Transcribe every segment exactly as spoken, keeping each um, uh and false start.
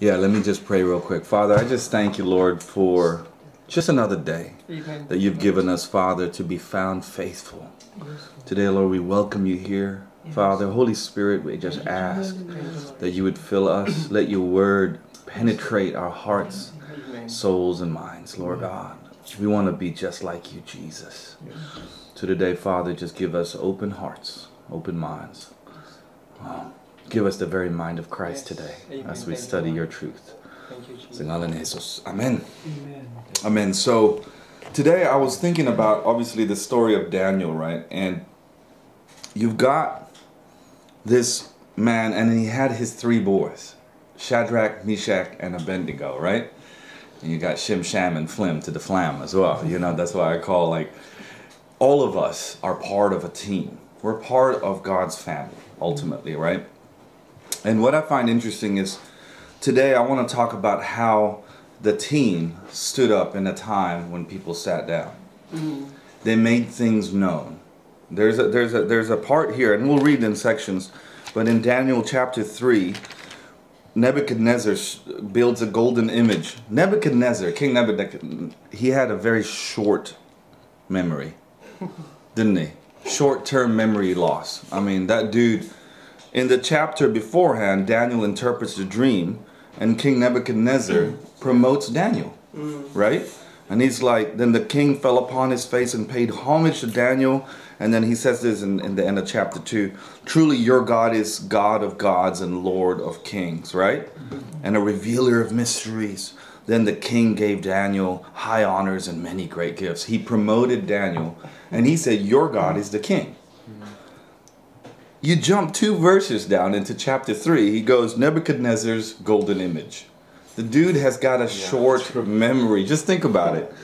Yeah, let me just pray real quick. Father, I just thank you, Lord, for just another day Amen. That you've given us, Father, to be found faithful. Yes. Today, Lord, we welcome you here. Yes. Father, Holy Spirit, we just ask that you would fill us. Let your word penetrate our hearts, Amen. Souls, and minds, Lord Amen. God. We want to be just like you, Jesus. Yes. So today, Father, just give us open hearts, open minds. Oh, give us the very mind of Christ yes. today Amen. As we Thank study you. Your truth. Thank you, Jesus. Amen. Amen. Amen. So today I was thinking about, obviously, the story of Daniel, right? And you've got this man, and he had his three boys, Shadrach, Meshach, and Abednego, right? And you got Shim, Sham, and Flim to the flam as well. You know, that's why I call, like, all of us are part of a team. We're part of God's family, ultimately, right? And what I find interesting is today I want to talk about how the team stood up in a time when people sat down. Mm-hmm. They made things known. There's a, there's, a, there's a part here, and we'll read in sections, but in Daniel chapter three, Nebuchadnezzar builds a golden image. Nebuchadnezzar, King Nebuchadnezzar, he had a very short memory, didn't he? Short-term memory loss. I mean, that dude, in the chapter beforehand, Daniel interprets the dream, and King Nebuchadnezzar promotes Daniel, right? And he's like, then the king fell upon his face and paid homage to Daniel. And then he says this in, in the end of chapter two, truly your God is God of gods and Lord of kings, right? And a revealer of mysteries. Then the king gave Daniel high honors and many great gifts. He promoted Daniel and he said, your God is the king. You jump two verses down into chapter three. He goes, Nebuchadnezzar's golden image. The dude has got a yeah, short memory. Just think about it.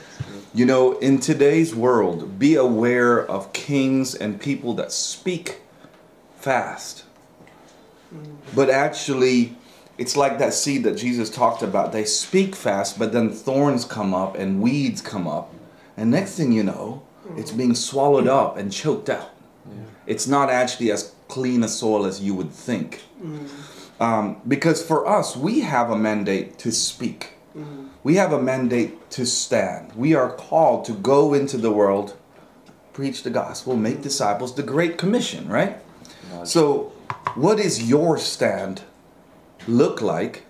You know, in today's world, be aware of kings and people that speak fast. But actually, it's like that seed that Jesus talked about. They speak fast, but then thorns come up and weeds come up. And next thing you know, it's being swallowed up and choked out. Yeah. It's not actually as clean a soil as you would think. Mm. Um, because for us, we have a mandate to speak. Mm. We have a mandate to stand. We are called to go into the world, preach the gospel, make disciples, the Great Commission, right? God. So what is your stand look like,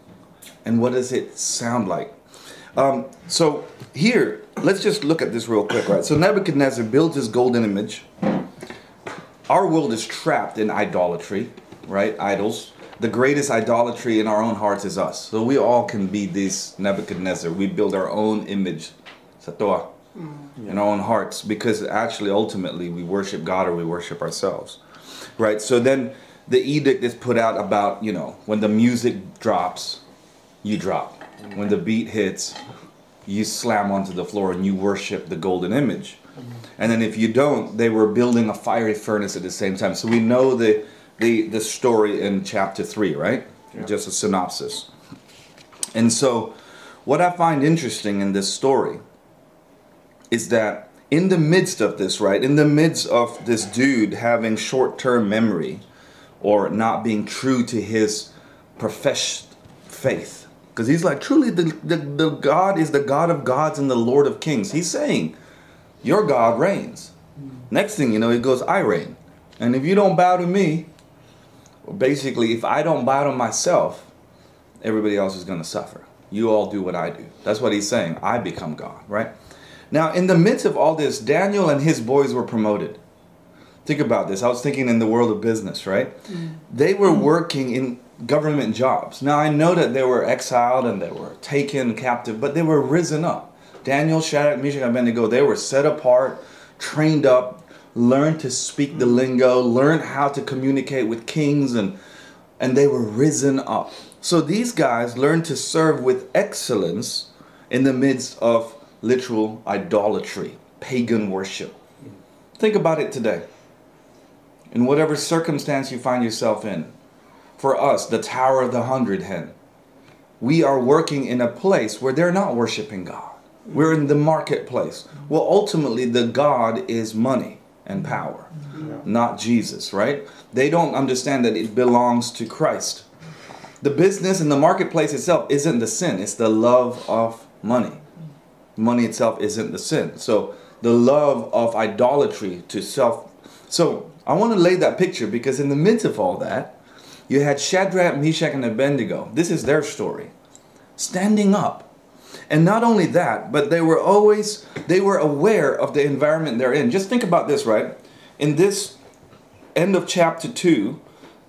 and what does it sound like? Um, so here, let's just look at this real quick, right? So Nebuchadnezzar builds his golden image. Our world is trapped in idolatry, right? Idols. The greatest idolatry in our own hearts is us. So we all can be this Nebuchadnezzar. We build our own image, Satoa, in our own hearts, because actually, ultimately, we worship God or we worship ourselves, right? So then the edict is put out about, you know, when the music drops, you drop. When the beat hits, you slam onto the floor and you worship the golden image. And then if you don't, they were building a fiery furnace at the same time. So we know the The, the story in chapter three, right? Yeah. Just a synopsis. And so what I find interesting in this story is that in the midst of this, right, in the midst of this dude having short-term memory or not being true to his professed faith, because he's like, truly the, the, the God is the God of gods and the Lord of kings. He's saying, your God reigns. Next thing you know, he goes, I reign. And if you don't bow to me, basically, if I don't bow to myself, everybody else is going to suffer. You all do what I do. That's what he's saying. I become God, right? Now, in the midst of all this, Daniel and his boys were promoted. Think about this. I was thinking in the world of business, right? Mm. They were working in government jobs. Now, I know that they were exiled and they were taken captive, but they were risen up. Daniel, Shadrach, Meshach, and Abednego, they were set apart, trained up, learned to speak the lingo, learned how to communicate with kings, and and they were risen up. So these guys learned to serve with excellence in the midst of literal idolatry, pagan worship. Think about it today. In whatever circumstance you find yourself in, for us, the Tower of the Hundred Hen, we are working in a place where they're not worshiping God. We're in the marketplace. Well, ultimately, the God is money and power, yeah. Not Jesus, right? They don't understand that it belongs to Christ. the business and the marketplace itself isn't the sin. It's the love of money. Money itself isn't the sin. So the love of idolatry to self. So I want to lay that picture, because in the midst of all that, you had Shadrach, Meshach, and Abednego. This is their story. Standing up. And not only that, but they were always, they were aware of the environment they're in. Just think about this, right? In this end of chapter two,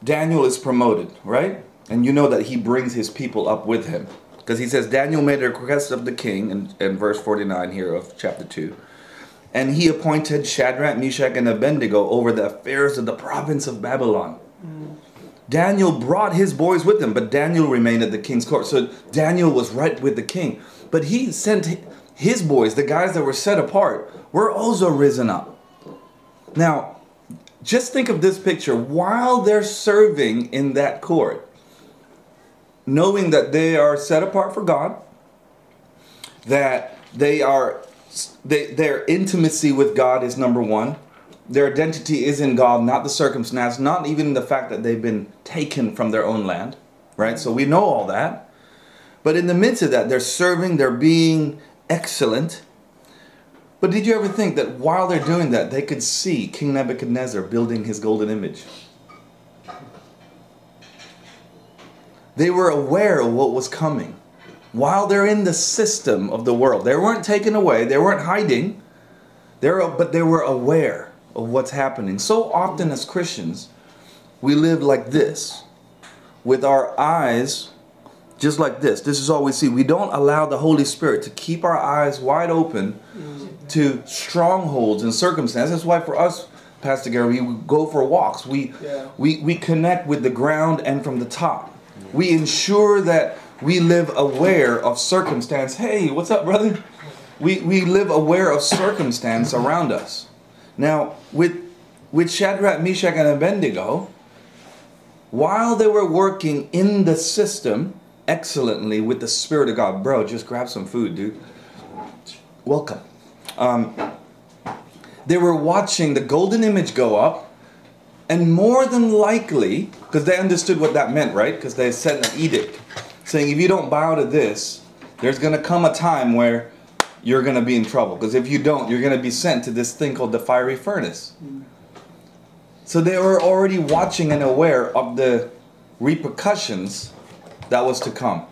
Daniel is promoted, right? And you know that he brings his people up with him. Because he says, Daniel made a request of the king, in, in verse forty-nine here of chapter two. And he appointed Shadrach, Meshach, and Abednego over the affairs of the province of Babylon. Mm. Daniel brought his boys with him, but Daniel remained at the king's court. So Daniel was right with the king. But he sent his boys, the guys that were set apart, were also risen up. Now, just think of this picture. While they're serving in that court, knowing that they are set apart for God, that they are, they, their intimacy with God is number one. Their identity is in God, not the circumstance, not even the fact that they've been taken from their own land, right? So we know all that. But in the midst of that, they're serving, they're being excellent. But did you ever think that while they're doing that, they could see King Nebuchadnezzar building his golden image? They were aware of what was coming. While they're in the system of the world, they weren't taken away, they weren't hiding, they were, but they were aware of what's happening. So often as Christians, we live like this, with our eyes just like this. This is all we see. We don't allow the Holy Spirit to keep our eyes wide open to strongholds and circumstances. That's why for us, Pastor Gary, we go for walks. We, yeah. we, we connect with the ground and from the top. We ensure that we live aware of circumstance. Hey, what's up, brother? We, we live aware of circumstance around us. Now, with, with Shadrach, Meshach, and Abednego, while they were working in the system excellently with the Spirit of God, bro, just grab some food, dude. Welcome. Um, they were watching the golden image go up. And more than likely, because they understood what that meant, right? Because they set an edict saying, if you don't bow to this, there's going to come a time where you're going to be in trouble. Because if you don't, you're going to be sent to this thing called the fiery furnace. So they were already watching and aware of the repercussions that was to come.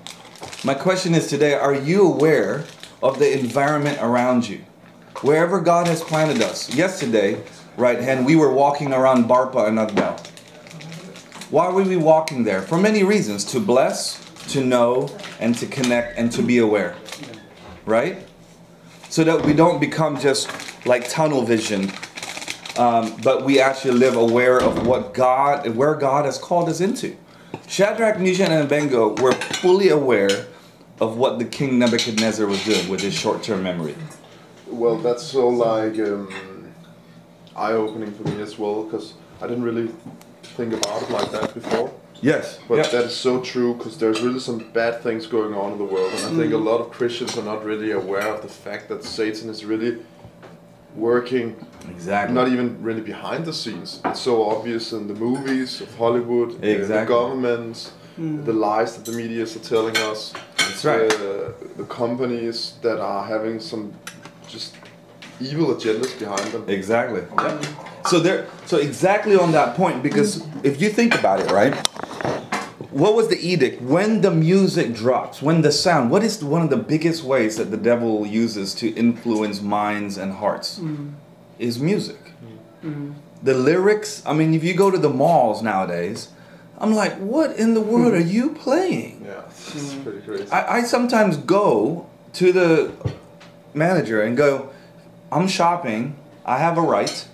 My question is today, are you aware of the environment around you? Wherever God has planted us. Yesterday, right hand, we were walking around Barpa and Agdal. Why were we walking there? For many reasons. To bless, to know, and to connect, and to be aware. Right? So that we don't become just like tunnel vision, um, but we actually live aware of what God, where God has called us into. Shadrach, Meshach, and Abednego were fully aware of what the King Nebuchadnezzar was doing with his short-term memory. Well, that's so like... Um eye-opening for me as well, because I didn't really think about it like that before. Yes. But yep. That is so true, because there's really some bad things going on in the world, and I think mm. a lot of Christians are not really aware of the fact that Satan is really working, exactly. not even really behind the scenes. It's so obvious in the movies of Hollywood, exactly. the governments, mm. the lies that the media are telling us, That's right. uh, the companies that are having some just evil agendas behind them. Exactly. Yep. So there. So exactly on that point, because if you think about it, right? What was the edict? When the music drops, when the sound, what is one of the biggest ways that the devil uses to influence minds and hearts? Mm. Is music. Mm. The lyrics, I mean, if you go to the malls nowadays, I'm like, what in the world mm. are you playing? Yeah, it's mm. pretty crazy. I, I sometimes go to the manager and go, I'm shopping, I have a right,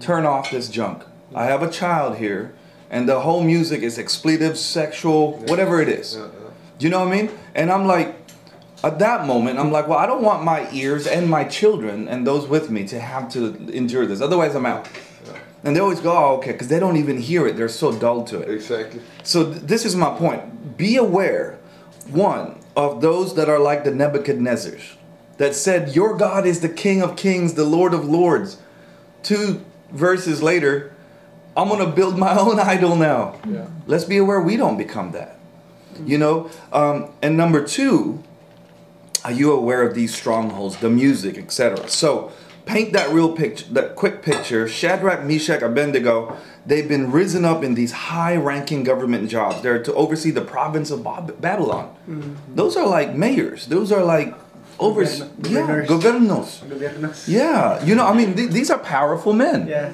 turn off this junk. I have a child here, and the whole music is expletive, sexual, whatever it is. Do you know what I mean? And I'm like, at that moment, I'm like, well, I don't want my ears and my children and those with me to have to endure this. Otherwise, I'm out. And they always go, oh, okay, because they don't even hear it. They're so dull to it. Exactly. So th this is my point. Be aware, one, of those that are like the Nebuchadnezzars, that said, your God is the King of Kings, the Lord of Lords. Two verses later, I'm going to build my own idol now. Yeah. Let's be aware we don't become that. Mm-hmm. You know, um, and number two, are you aware of these strongholds, the music, et cetera? So paint that real picture, that quick picture. Shadrach, Meshach, Abednego, they've been risen up in these high-ranking government jobs. They're to oversee the province of Bob Babylon. Mm-hmm. Those are like mayors. Those are like over, yeah, governos. Governos. Yeah, you know, I mean, th these are powerful men. Yeah.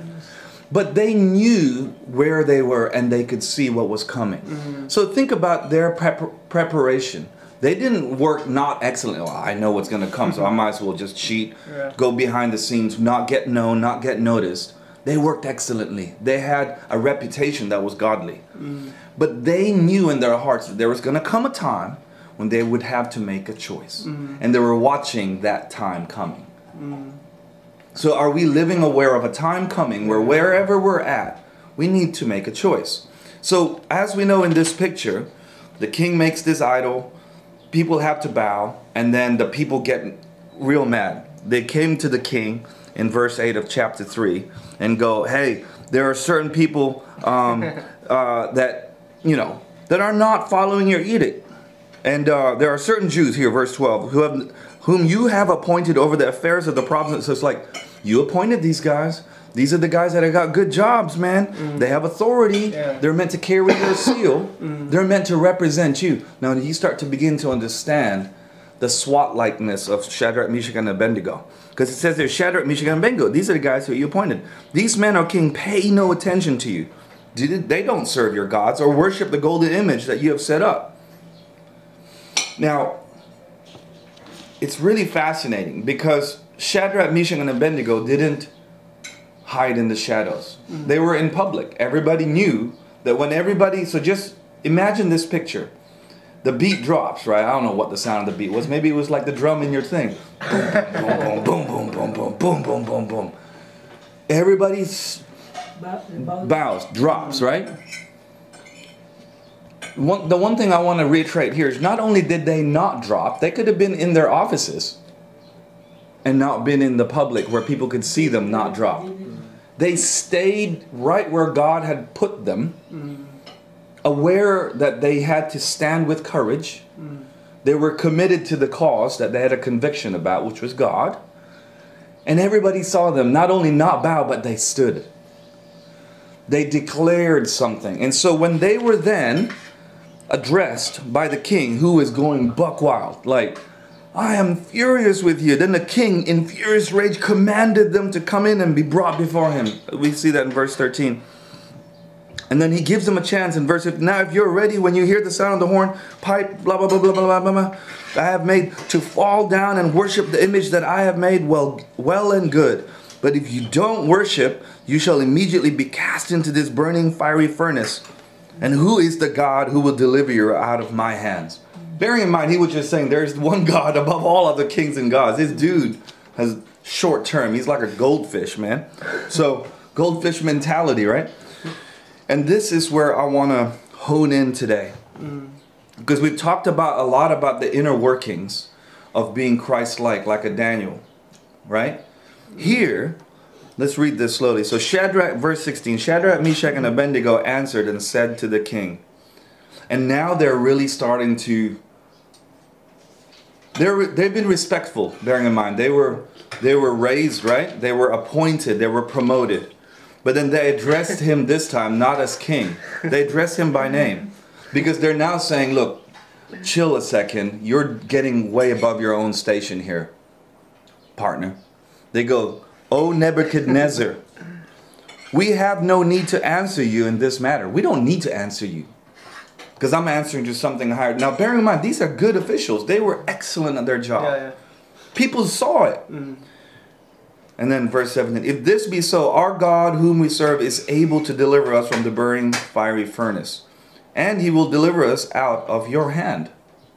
But they knew where they were and they could see what was coming. Mm-hmm. So think about their prep preparation. They didn't work not excellently. Well, I know what's going to come, so I might as well just cheat, yeah. go behind the scenes, not get known, not get noticed. They worked excellently. They had a reputation that was godly. Mm. But they knew in their hearts that there was going to come a time when they would have to make a choice. Mm. And they were watching that time coming. Mm. So are we living aware of a time coming where wherever we're at, we need to make a choice? So as we know in this picture, the king makes this idol, people have to bow, and then the people get real mad. They came to the king in verse eight of chapter three and go, hey, there are certain people um, uh, that, you know, that are not following your edict. And uh, there are certain Jews here, verse twelve, who have, whom you have appointed over the affairs of the province. So it's like, you appointed these guys. These are the guys that have got good jobs, man. Mm. They have authority. Yeah. They're meant to carry your seal. Mm. They're meant to represent you. Now you start to begin to understand the SWAT-likeness of Shadrach, Meshach, and Abednego. Because it says there, Shadrach, Meshach, and Abednego. These are the guys who you appointed. These men, O king, pay no attention to you. They don't serve your gods or worship the golden image that you have set up. Now, it's really fascinating because Shadrach, Meshach, and Abednego didn't hide in the shadows. Mm-hmm. They were in public. Everybody knew that when everybody... So just imagine this picture. The beat drops, right? I don't know what the sound of the beat was. Maybe it was like the drum in your thing. Boom, boom, boom, boom, boom, boom, boom, boom, boom. Everybody bows, drops, right? One, the one thing I want to reiterate here is not only did they not drop, they could have been in their offices and not been in the public where people could see them not drop. They stayed right where God had put them. Mm. Aware that they had to stand with courage. Mm. They were committed to the cause that they had a conviction about, which was God. And everybody saw them not only not bow, but they stood. They declared something. And so when they were then addressed by the king, who is going buck wild, like, I am furious with you. Then the king, in furious rage, commanded them to come in and be brought before him. We see that in verse thirteen. And then he gives them a chance in verse, now if you're ready, when you hear the sound of the horn, pipe, blah, blah, blah, blah, blah, blah, blah, I have made to fall down and worship the image that I have made, well, well and good. But if you don't worship, you shall immediately be cast into this burning fiery furnace. And who is the God who will deliver you out of my hands? Bearing in mind, he was just saying there's one God above all other kings and gods. This dude has short term. He's like a goldfish, man. So goldfish mentality, right? And this is where I want to hone in today, mm. because we've talked about a lot about the inner workings of being Christ-like, like a Daniel, right? Here, let's read this slowly. So Shadrach, verse sixteen, Shadrach, Meshach, and Abednego answered and said to the king. And now they're really starting to, they're, they've been respectful, bearing in mind. They were, they were raised, right? They were appointed, they were promoted. But then they addressed him this time, not as king. They addressed him by name. Because they're now saying, look, chill a second. You're getting way above your own station here, partner. They go, O Nebuchadnezzar, we have no need to answer you in this matter. We don't need to answer you. Because I'm answering to something higher. Now, bearing in mind, these are good officials. They were excellent at their job. Yeah, yeah. People saw it. Mm. And then verse seventeen, if this be so, our God whom we serve is able to deliver us from the burning fiery furnace, and he will deliver us out of your hand.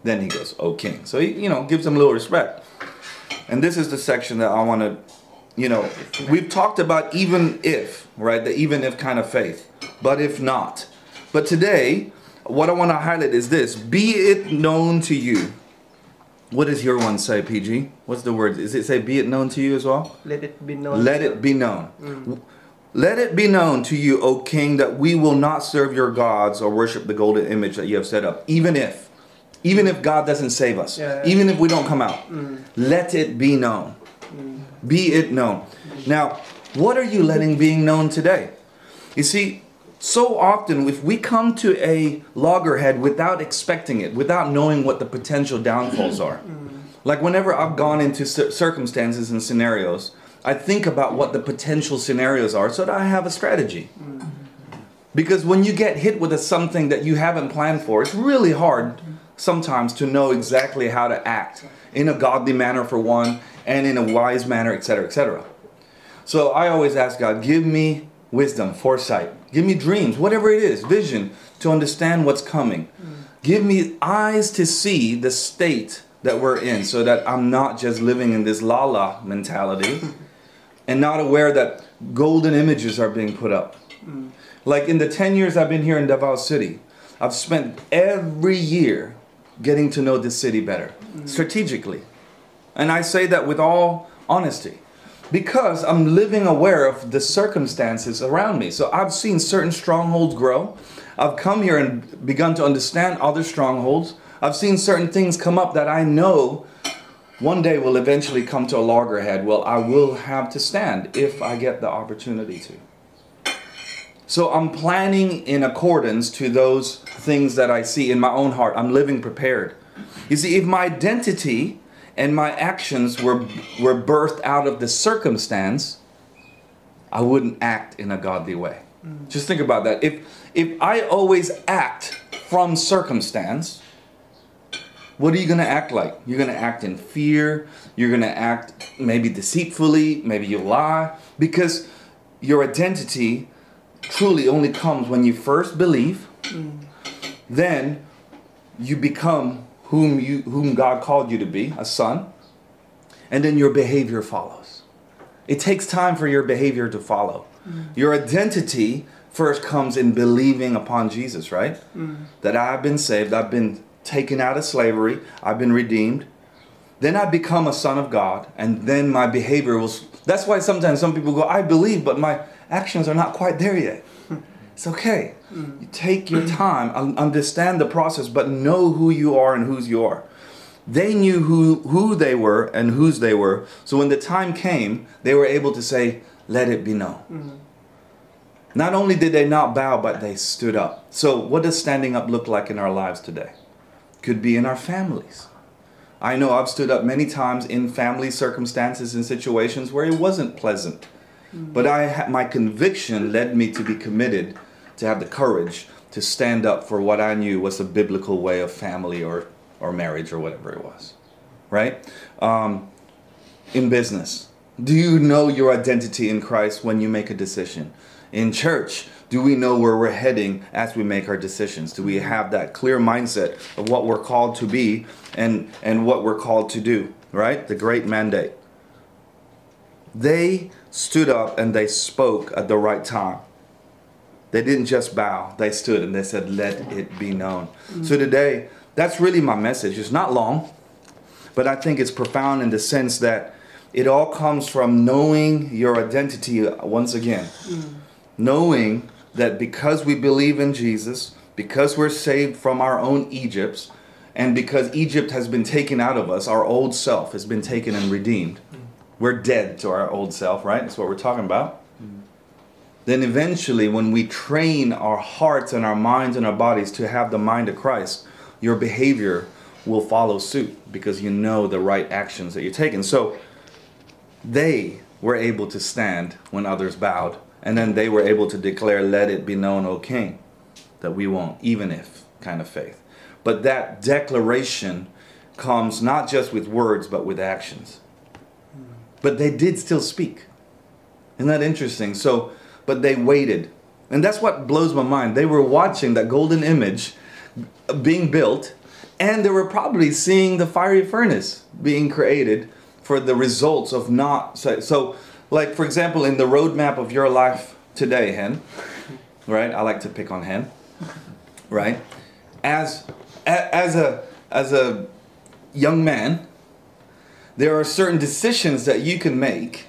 Then he goes, O king. So he, you know, gives him a little respect. And this is the section that I want to, you know, we've talked about even if, right? The even if kind of faith, but if not. But today, what I want to highlight is this, be it known to you. What does your one say, P G? What's the word? Is it say, be it known to you as well? Let it be known. Let it be known. Mm. Let it be known to you, O king, that we will not serve your gods or worship the golden image that you have set up, even if, even if God doesn't save us, yeah, yeah. even if we don't come out. Mm. Let it be known. Mm. Be it known. Mm. Now, what are you letting being known today? You see, so often if we come to a loggerhead without expecting it, without knowing what the potential downfalls are, mm. like whenever I've gone into circumstances and scenarios, I think about what the potential scenarios are so that I have a strategy. Mm. Because when you get hit with a something that you haven't planned for, it's really hard sometimes to know exactly how to act in a godly manner for one, and in a wise manner, et cetera, et cetera. So I always ask God, give me wisdom, foresight. Give me dreams, whatever it is, vision to understand what's coming. Mm. Give me eyes to see the state that we're in so that I'm not just living in this la-la mentality and not aware that golden images are being put up. Mm. Like in the ten years I've been here in Davao City, I've spent every year getting to know this city better, mm. strategically. And I say that with all honesty, because I'm living aware of the circumstances around me. So I've seen certain strongholds grow. I've come here and begun to understand other strongholds. I've seen certain things come up that I know one day will eventually come to a loggerhead. Well, I will have to stand if I get the opportunity to. So I'm planning in accordance to those things that I see in my own heart. I'm living prepared. You see, if my identity and my actions were, were birthed out of the circumstance, I wouldn't act in a godly way. Mm. Just think about that. If, if I always act from circumstance, what are you gonna act like? You're gonna act in fear, you're gonna act maybe deceitfully, maybe you lie, because your identity truly only comes when you first believe, mm. then you become Whom, you, whom God called you to be, a son, and then your behavior follows. It takes time for your behavior to follow. Mm. Your identity first comes in believing upon Jesus, right? Mm. That I've been saved, I've been taken out of slavery, I've been redeemed. Then I become a son of God, and then my behavior will... That's why sometimes some people go, I believe, but my actions are not quite there yet. It's okay. Mm. You take your time, understand the process, but know who you are and whose you are. They knew who, who they were and whose they were. So when the time came, they were able to say, let it be known. Mm. Not only did they not bow, but they stood up. So what does standing up look like in our lives today? Could be in our families. I know I've stood up many times in family circumstances and situations where it wasn't pleasant. Mm. But I, my conviction led me to be committed to have the courage to stand up for what I knew was the biblical way of family or, or marriage or whatever it was, right? Um, in business, do you know your identity in Christ when you make a decision? In church, do we know where we're heading as we make our decisions? Do we have that clear mindset of what we're called to be and, and what we're called to do, right? The great mandate. They stood up and they spoke at the right time. They didn't just bow, they stood and they said, let it be known. Mm-hmm. So today, that's really my message. It's not long, but I think it's profound in the sense that it all comes from knowing your identity once again. Mm-hmm. Knowing that because we believe in Jesus, because we're saved from our own Egypts, and because Egypt has been taken out of us, our old self has been taken and redeemed. Mm-hmm. We're dead to our old self, right? That's what we're talking about. Then eventually when we train our hearts and our minds and our bodies to have the mind of Christ, your behavior will follow suit because you know the right actions that you're taking. So they were able to stand when others bowed, and then they were able to declare, let it be known, O King, that we won't, even if, kind of faith. But that declaration comes not just with words, but with actions. But they did still speak. Isn't that interesting? So... but they waited. And that's what blows my mind. They were watching that golden image being built, and they were probably seeing the fiery furnace being created for the results of not... So, so like, for example, in the roadmap of your life today, Hen, right? I like to pick on Hen, right? As, as, a, as a young man, there are certain decisions that you can make,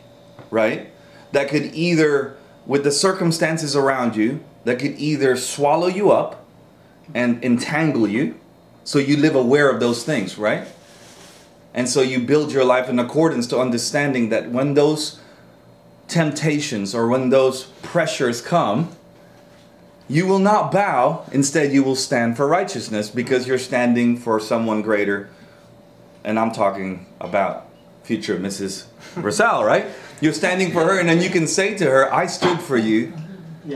right? That could either... with the circumstances around you that could either swallow you up and entangle you, so you live aware of those things, right? And so you build your life in accordance to understanding that when those temptations or when those pressures come, you will not bow. Instead, you will stand for righteousness because you're standing for someone greater. And I'm talking about future Missus Rosal, right? You're standing for her, and then you can say to her, I stood for you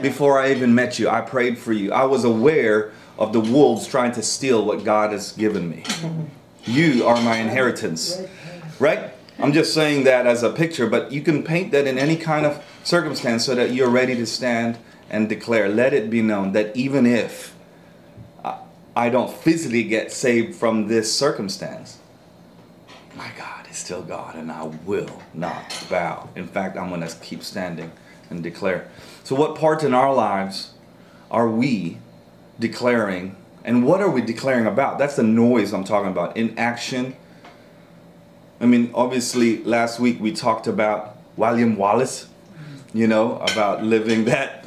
before I even met you. I prayed for you. I was aware of the wolves trying to steal what God has given me. You are my inheritance, right? I'm just saying that as a picture, but you can paint that in any kind of circumstance so that you're ready to stand and declare, let it be known that even if I don't physically get saved from this circumstance, my God is still God and I will not bow. In fact, I'm going to keep standing and declare. So what part in our lives are we declaring, and what are we declaring about? That's the noise I'm talking about. In action. I mean, obviously last week we talked about William Wallace, you know, about living that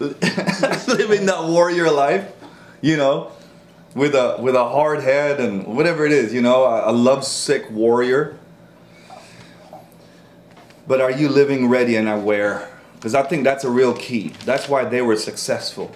living that warrior life, you know, with a with a hard head and whatever it is, you know, a, a lovesick warrior. But are you living ready and aware? Because I think that's a real key. That's why they were successful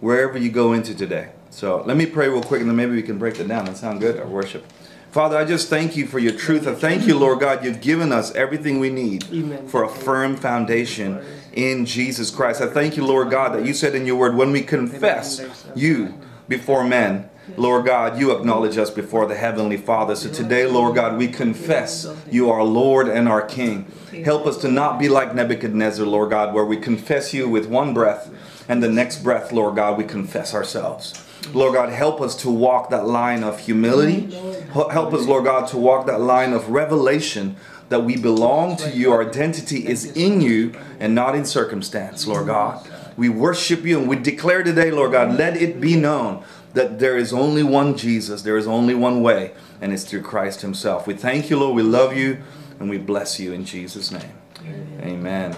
wherever you go into today. So let me pray real quick, and then maybe we can break it down. That sound good? Our worship. Father, I just thank you for your truth. I thank you, Lord God, you've given us everything we need for a firm foundation in Jesus Christ. I thank you, Lord God, that you said in your word, when we confess you before men, Lord God, you acknowledge us before the Heavenly Father. So today, Lord God, we confess you are Lord and our King. Help us to not be like Nebuchadnezzar, Lord God, where we confess you with one breath and the next breath, Lord God, we confess ourselves. Lord God, help us to walk that line of humility. Help us, Lord God, to walk that line of revelation that we belong to you. Our identity is in you and not in circumstance, Lord God. We worship you and we declare today, Lord God, let it be known that there is only one Jesus. There is only one way, and it's through Christ himself. We thank you, Lord. We love you and we bless you in Jesus' name. Amen. Amen.